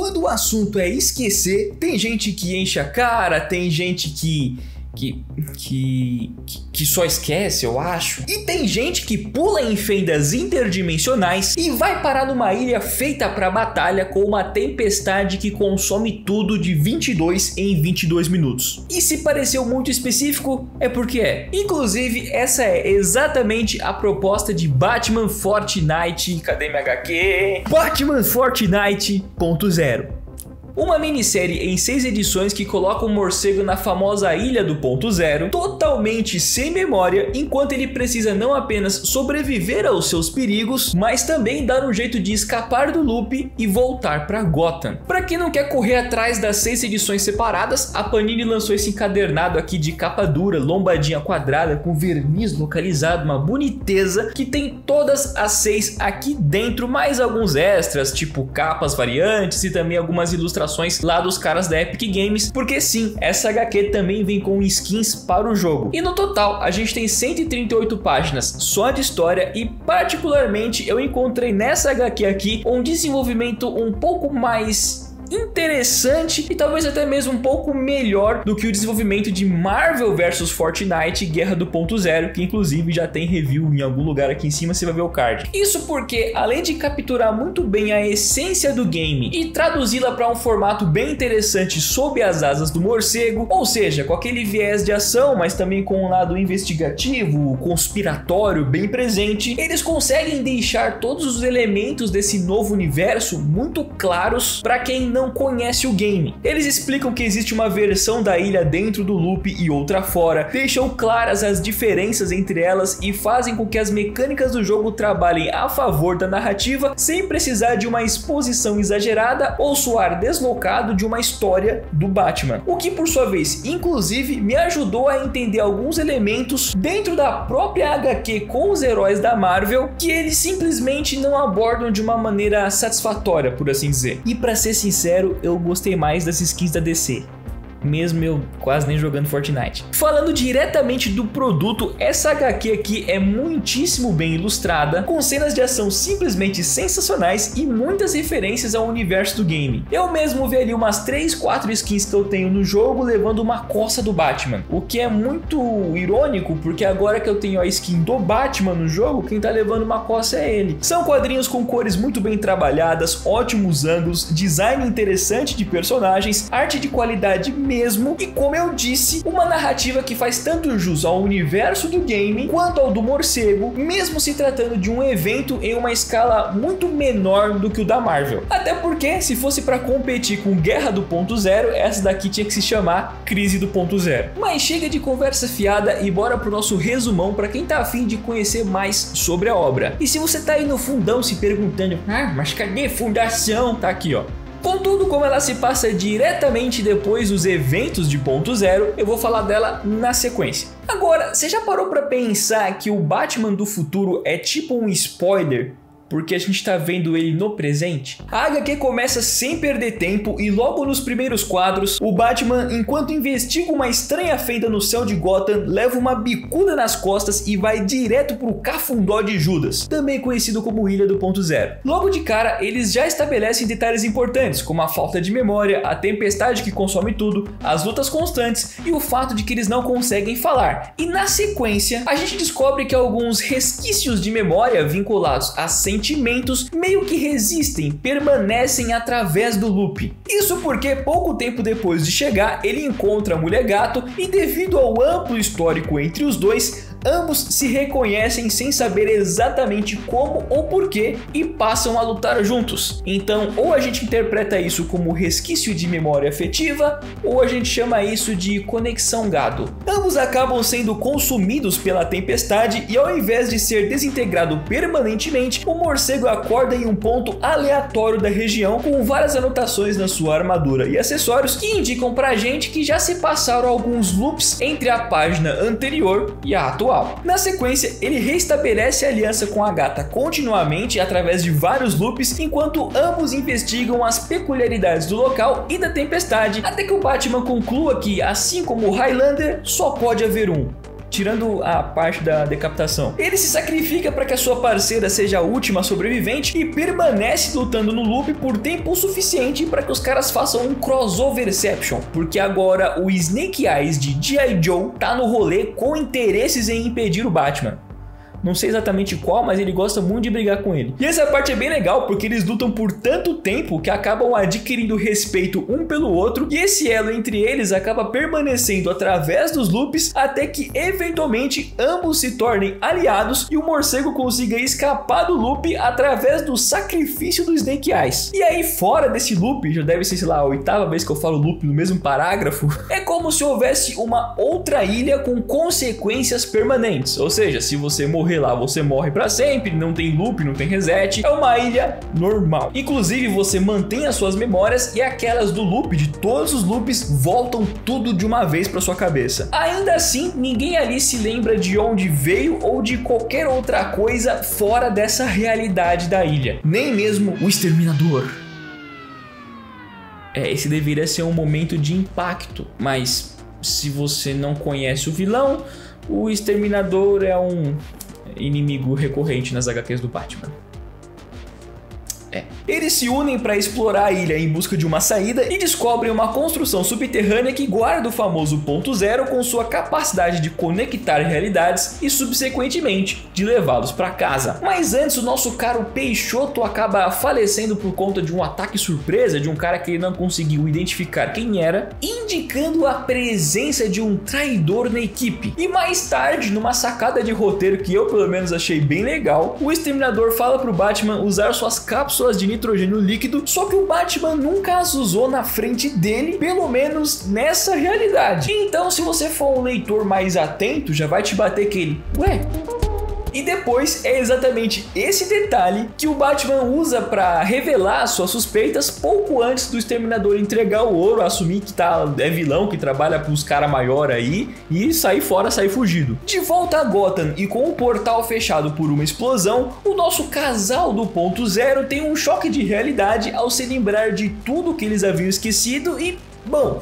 quando o assunto é esquecer, tem gente que enche a cara, tem gente que só esquece, eu acho. E tem gente que pula em fendas interdimensionais e vai parar numa ilha feita pra batalha com uma tempestade que consome tudo de 22 em 22 minutos. E se pareceu muito específico, é porque é. Inclusive, essa é exatamente a proposta de Batman Fortnite. Cadê minha HQ? Batman Fortnite .0. Uma minissérie em 6 edições que coloca um morcego na famosa Ilha do Ponto Zero, totalmente sem memória, enquanto ele precisa não apenas sobreviver aos seus perigos, mas também dar um jeito de escapar do loop e voltar para Gotham. Para quem não quer correr atrás das 6 edições separadas, a Panini lançou esse encadernado aqui de capa dura, lombadinha quadrada, com verniz localizado, uma boniteza, que tem todas as 6 aqui dentro, mais alguns extras, tipo capas variantes e também algumas ilustrações lá dos caras da Epic Games, porque sim, essa HQ também vem com skins para o jogo. E no total, a gente tem 138 páginas só de história e particularmente eu encontrei nessa HQ aqui um desenvolvimento um pouco mais interessante e talvez até mesmo um pouco melhor do que o desenvolvimento de Marvel vs Fortnite Guerra do Ponto Zero, que inclusive já tem review em algum lugar aqui em cima, você vai ver o card. Isso porque, além de capturar muito bem a essência do game e traduzi-la para um formato bem interessante sob as asas do morcego, ou seja, com aquele viés de ação, mas também com um lado investigativo, conspiratório bem presente, eles conseguem deixar todos os elementos desse novo universo muito claros para quem não conhece o game. Eles explicam que existe uma versão da ilha dentro do loop e outra fora, deixam claras as diferenças entre elas e fazem com que as mecânicas do jogo trabalhem a favor da narrativa sem precisar de uma exposição exagerada ou soar deslocado de uma história do Batman. O que por sua vez, inclusive, me ajudou a entender alguns elementos dentro da própria HQ com os heróis da Marvel que eles simplesmente não abordam de uma maneira satisfatória, por assim dizer. E pra ser sincero, eu gostei mais das skins da DC, mesmo eu quase nem jogando Fortnite. Falando diretamente do produto, essa HQ aqui é muitíssimo bem ilustrada, com cenas de ação simplesmente sensacionais e muitas referências ao universo do game. Eu mesmo vi ali umas 3, 4 skins que eu tenho no jogo levando uma coça do Batman, o que é muito irônico, porque agora que eu tenho a skin do Batman no jogo, quem tá levando uma coça é ele. São quadrinhos com cores muito bem trabalhadas, ótimos ângulos, design interessante de personagens, arte de qualidade mesmo, e como eu disse, uma narrativa que faz tanto jus ao universo do game quanto ao do morcego, mesmo se tratando de um evento em uma escala muito menor do que o da Marvel. Até porque, se fosse para competir com Guerra do Ponto Zero, essa daqui tinha que se chamar Crise do Ponto Zero. Mas chega de conversa fiada e bora pro nosso resumão para quem tá afim de conhecer mais sobre a obra. E se você tá aí no fundão se perguntando, ah, mas cadê Fundação? Tá aqui, ó. Contudo, como ela se passa diretamente depois dos eventos de Ponto Zero, eu vou falar dela na sequência. Agora, você já parou pra pensar que o Batman do futuro é tipo um spoiler? Porque a gente tá vendo ele no presente. A HQ começa sem perder tempo e logo nos primeiros quadros, o Batman, enquanto investiga uma estranha fenda no céu de Gotham, leva uma bicuda nas costas e vai direto pro Cafundó de Judas, também conhecido como Ilha do Ponto Zero. Logo de cara, eles já estabelecem detalhes importantes, como a falta de memória, a tempestade que consome tudo, as lutas constantes e o fato de que eles não conseguem falar. E na sequência, a gente descobre que alguns resquícios de memória vinculados a sentimentos meio que resistem, permanecem através do loop. Isso porque pouco tempo depois de chegar, ele encontra a mulher gato e devido ao amplo histórico entre os dois, ambos se reconhecem sem saber exatamente como ou porquê e passam a lutar juntos. Então, ou a gente interpreta isso como resquício de memória afetiva, ou a gente chama isso de conexão gado. Ambos acabam sendo consumidos pela tempestade e ao invés de ser desintegrado permanentemente, o morcego acorda em um ponto aleatório da região com várias anotações na sua armadura e acessórios que indicam pra gente que já se passaram alguns loops entre a página anterior e a atual. Na sequência, ele reestabelece a aliança com a gata continuamente através de vários loops, enquanto ambos investigam as peculiaridades do local e da tempestade, até que o Batman conclua que, assim como o Highlander, só pode haver um. tirando a parte da decapitação. Ele se sacrifica para que a sua parceira seja a última sobrevivente e permanece lutando no loop por tempo suficiente para que os caras façam um crossoverception, porque agora o Snake Eyes de G.I. Joe tá no rolê com interesses em impedir o Batman. Não sei exatamente qual, mas ele gosta muito de brigar com ele. E essa parte é bem legal, porque eles lutam por tanto tempo que acabam adquirindo respeito um pelo outro, e esse elo entre eles acaba permanecendo através dos loops, até que eventualmente ambos se tornem aliados e o morcego consiga escapar do loop através do sacrifício do Snake Eyes. E aí fora desse loop, já deve ser, sei lá, a 8ª vez que eu falo loop no mesmo parágrafo, é como se houvesse uma outra ilha com consequências permanentes, ou seja, se você morrer lá, você morre pra sempre, não tem loop, não tem reset, é uma ilha normal. Inclusive, você mantém as suas memórias e aquelas do loop, de todos os loops, voltam tudo de uma vez pra sua cabeça. Ainda assim, ninguém ali se lembra de onde veio ou de qualquer outra coisa fora dessa realidade da ilha. Nem mesmo o Exterminador. É, esse deveria ser um momento de impacto, mas se você não conhece o vilão, o Exterminador é um inimigo recorrente nas HQs do Batman. É. Eles se unem para explorar a ilha em busca de uma saída e descobrem uma construção subterrânea que guarda o famoso ponto zero com sua capacidade de conectar realidades e, subsequentemente, de levá-los para casa. Mas antes, o nosso caro Peixoto acaba falecendo por conta de um ataque surpresa de um cara que ele não conseguiu identificar quem era, indicando a presença de um traidor na equipe. E mais tarde, numa sacada de roteiro que eu pelo menos achei bem legal, o Exterminador fala pro Batman usar suas cápsulas de nitrogênio líquido, só que o Batman nunca as usou na frente dele, pelo menos nessa realidade. Então, se você for um leitor mais atento, já vai te bater aquele ué. E depois é exatamente esse detalhe que o Batman usa para revelar suas suspeitas pouco antes do Exterminador entregar o ouro, assumir que é vilão, que trabalha pros caras maior aí e sair fora, sair fugido. De volta a Gotham e com o portal fechado por uma explosão, o nosso casal do ponto zero tem um choque de realidade ao se lembrar de tudo que eles haviam esquecido e, bom,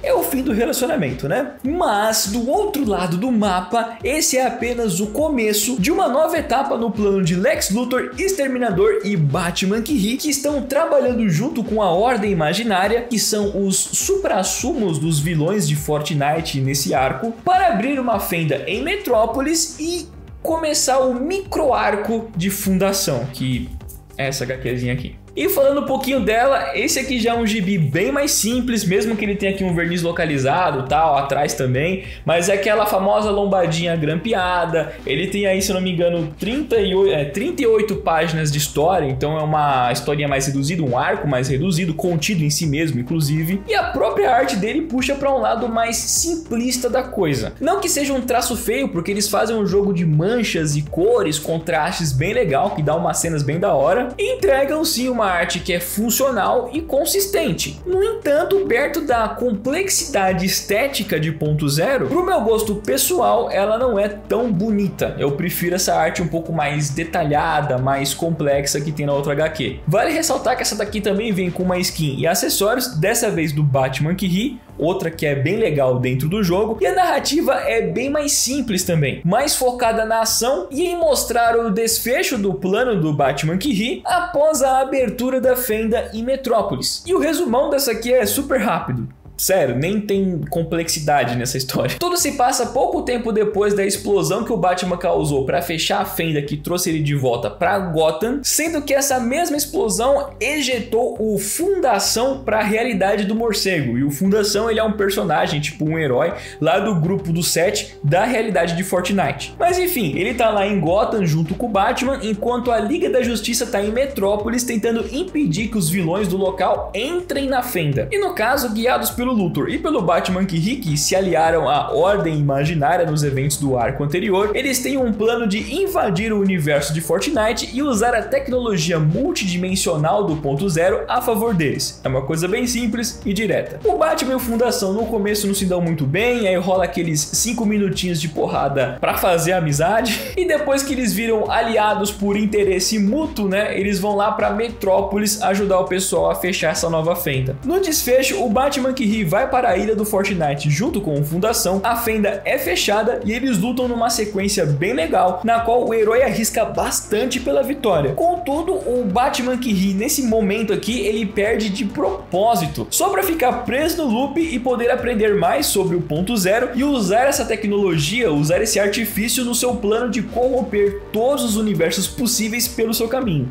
é o fim do relacionamento, né? Mas, do outro lado do mapa, esse é apenas o começo de uma nova etapa no plano de Lex Luthor, Exterminador e Batman que ri, que estão trabalhando junto com a Ordem Imaginária, que são os suprassumos dos vilões de Fortnite nesse arco, para abrir uma fenda em Metrópolis e começar o micro arco de Fundação, que é essa HQzinha aqui. E falando um pouquinho dela, esse aqui já é um gibi bem mais simples, mesmo que ele tenha aqui um verniz localizado, tal, atrás também, mas é aquela famosa lombadinha grampeada. Ele tem aí, se eu não me engano, 38 páginas de história, então é uma historinha mais reduzida, um arco mais reduzido, contido em si mesmo, inclusive. E a própria arte dele puxa para um lado mais simplista da coisa. Não que seja um traço feio, porque eles fazem um jogo de manchas e cores, contrastes bem legal, que dá umas cenas bem da hora, e entregam sim uma arte que é funcional e consistente. No entanto, perto da complexidade estética de ponto zero, pro meu gosto pessoal, ela não é tão bonita. Eu prefiro essa arte um pouco mais detalhada, mais complexa que tem na outra HQ. Vale ressaltar que essa daqui também vem com uma skin e acessórios, dessa vez do Batman que ri, outra que é bem legal dentro do jogo, e a narrativa é bem mais simples também, mais focada na ação e em mostrar o desfecho do plano do Batman que ri após a abertura da fenda em Metrópolis. E o resumão dessa aqui é super rápido. Sério, nem tem complexidade nessa história. Tudo se passa pouco tempo depois da explosão que o Batman causou para fechar a fenda que trouxe ele de volta para Gotham, sendo que essa mesma explosão ejetou o Fundação para a realidade do morcego. E o Fundação, ele é um personagem, tipo um herói, lá do grupo dos 7 da realidade de Fortnite. Mas enfim, ele tá lá em Gotham junto com o Batman, enquanto a Liga da Justiça tá em Metrópolis tentando impedir que os vilões do local entrem na fenda. E no caso, guiados pelo Luthor e pelo Batman que ri, que se aliaram à Ordem Imaginária nos eventos do arco anterior, eles têm um plano de invadir o universo de Fortnite e usar a tecnologia multidimensional do ponto zero a favor deles. É uma coisa bem simples e direta. O Batman e o Fundação no começo não se dão muito bem, aí rola aqueles 5 minutinhos de porrada pra fazer amizade, e depois que eles viram aliados por interesse mútuo, né, eles vão lá pra Metrópolis ajudar o pessoal a fechar essa nova fenda. No desfecho, o Batman que ri Kirk vai para a ilha do Fortnite junto com o Fundação, a fenda é fechada e eles lutam numa sequência bem legal, na qual o herói arrisca bastante pela vitória. Contudo, o Batman que ri nesse momento aqui, ele perde de propósito, só para ficar preso no loop e poder aprender mais sobre o ponto zero e usar essa tecnologia, usar esse artifício no seu plano de corromper todos os universos possíveis pelo seu caminho.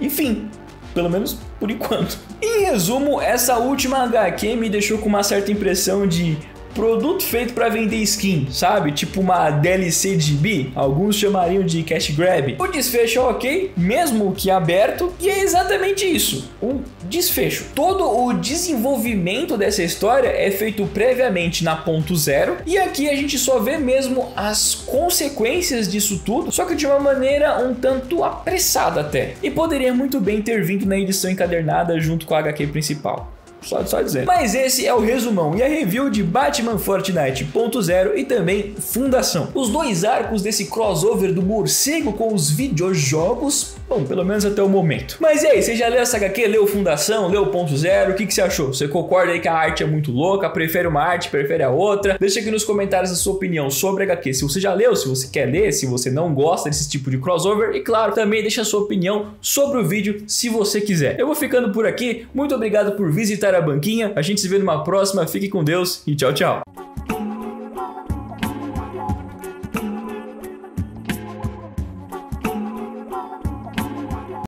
Enfim, pelo menos por enquanto. Em resumo, essa última HQ me deixou com uma certa impressão de produto feito para vender skin, sabe? Tipo uma DLC de bi, alguns chamariam de cash grab. O desfecho é ok, mesmo que aberto, e é exatamente isso, um desfecho. Todo o desenvolvimento dessa história é feito previamente na ponto zero, e aqui a gente só vê mesmo as consequências disso tudo, só que de uma maneira um tanto apressada até, e poderia muito bem ter vindo na edição encadernada junto com a HQ principal. Só dizendo. Mas esse é o resumão e a review de Batman Fortnite .0 e também Fundação. Os dois arcos desse crossover do morcego com os videojogos, bom, pelo menos até o momento. Mas e aí, você já leu essa HQ? Leu Fundação? Leu .0? O que você achou? Você concorda aí que a arte é muito louca? Prefere uma arte? Prefere a outra? Deixa aqui nos comentários a sua opinião sobre a HQ. Se você já leu, se você quer ler, se você não gosta desse tipo de crossover. E claro, também deixa a sua opinião sobre o vídeo, se você quiser. Eu vou ficando por aqui. Muito obrigado por visitar a banquinha, a gente se vê numa próxima, fique com Deus e tchau, tchau.